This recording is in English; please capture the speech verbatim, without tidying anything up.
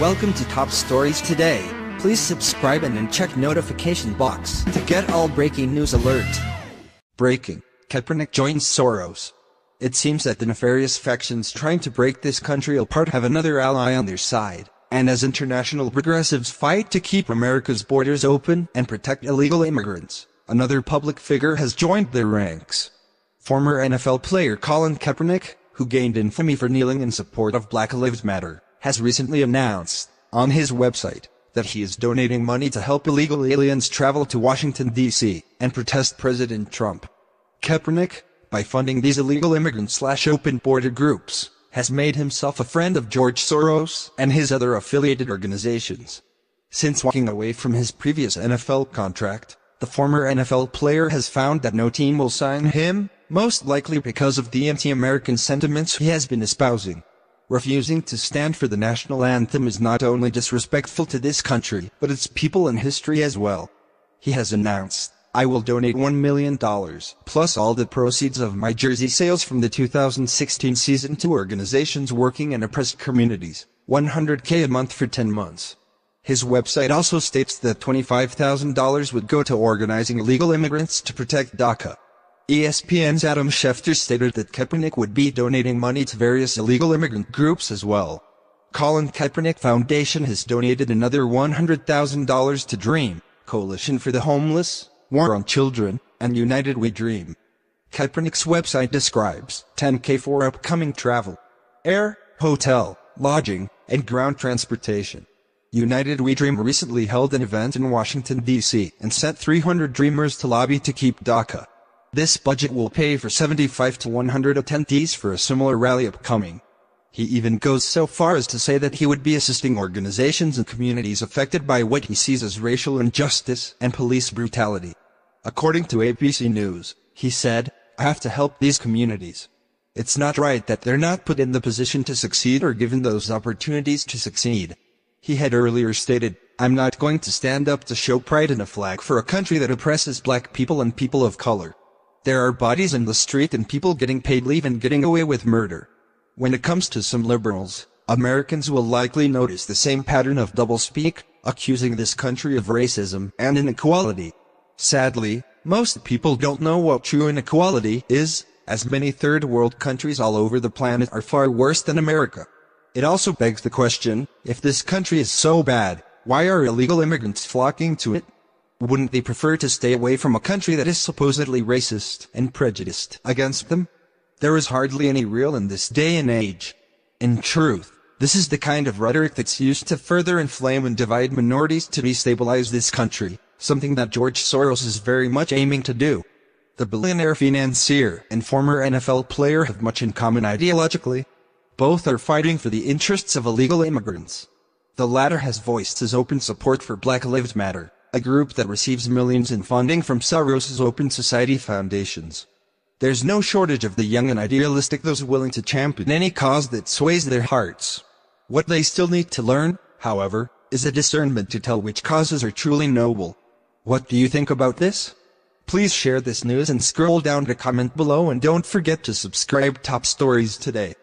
Welcome to Top Stories Today. Please subscribe and then check notification box to get all breaking news alert. Breaking: Kaepernick joins Soros. It seems that the nefarious factions trying to break this country apart have another ally on their side, and as international progressives fight to keep America's borders open and protect illegal immigrants, another public figure has joined their ranks. Former N F L player Colin Kaepernick, who gained infamy for kneeling in support of Black Lives Matter, has recently announced, on his website, that he is donating money to help illegal aliens travel to Washington, D C, and protest President Trump. Kaepernick, by funding these illegal immigrant-slash-open border groups, has made himself a friend of George Soros and his other affiliated organizations. Since walking away from his previous N F L contract, the former N F L player has found that no team will sign him, most likely because of the anti-American sentiments he has been espousing. Refusing to stand for the national anthem is not only disrespectful to this country, but its people and history as well. He has announced, "I will donate one million dollars, plus all the proceeds of my jersey sales from the two thousand sixteen season to organizations working in oppressed communities, one hundred K a month for ten months. His website also states that twenty-five thousand dollars would go to organizing illegal immigrants to protect DACA. E S P N's Adam Schefter stated that Kaepernick would be donating money to various illegal immigrant groups as well. Colin Kaepernick Foundation has donated another one hundred thousand dollars to Dream, Coalition for the Homeless, War on Children, and United We Dream. Kaepernick's website describes ten K for upcoming travel, air, hotel, lodging, and ground transportation. United We Dream recently held an event in Washington, D C and sent three hundred Dreamers to lobby to keep DACA. This budget will pay for seventy-five to one hundred attendees for a similar rally upcoming. He even goes so far as to say that he would be assisting organizations and communities affected by what he sees as racial injustice and police brutality. According to A B C News, he said, "I have to help these communities. It's not right that they're not put in the position to succeed or given those opportunities to succeed." He had earlier stated, "I'm not going to stand up to show pride in a flag for a country that oppresses black people and people of color. There are bodies in the street and people getting paid leave and getting away with murder." When it comes to some liberals, Americans will likely notice the same pattern of doublespeak, accusing this country of racism and inequality. Sadly, most people don't know what true inequality is, as many third world countries all over the planet are far worse than America. It also begs the question, if this country is so bad, why are illegal immigrants flocking to it? Wouldn't they prefer to stay away from a country that is supposedly racist and prejudiced against them? There is hardly any real in this day and age. In truth, this is the kind of rhetoric that's used to further inflame and divide minorities to destabilize this country, something that George Soros is very much aiming to do. The billionaire financier and former N F L player have much in common ideologically. Both are fighting for the interests of illegal immigrants. The latter has voiced his open support for Black Lives Matter, a group that receives millions in funding from Soros's Open Society foundations. There's no shortage of the young and idealistic, those willing to champion any cause that sways their hearts. What they still need to learn, however, is a discernment to tell which causes are truly noble. What do you think about this? Please share this news and scroll down to comment below, and don't forget to subscribe Top Stories Today.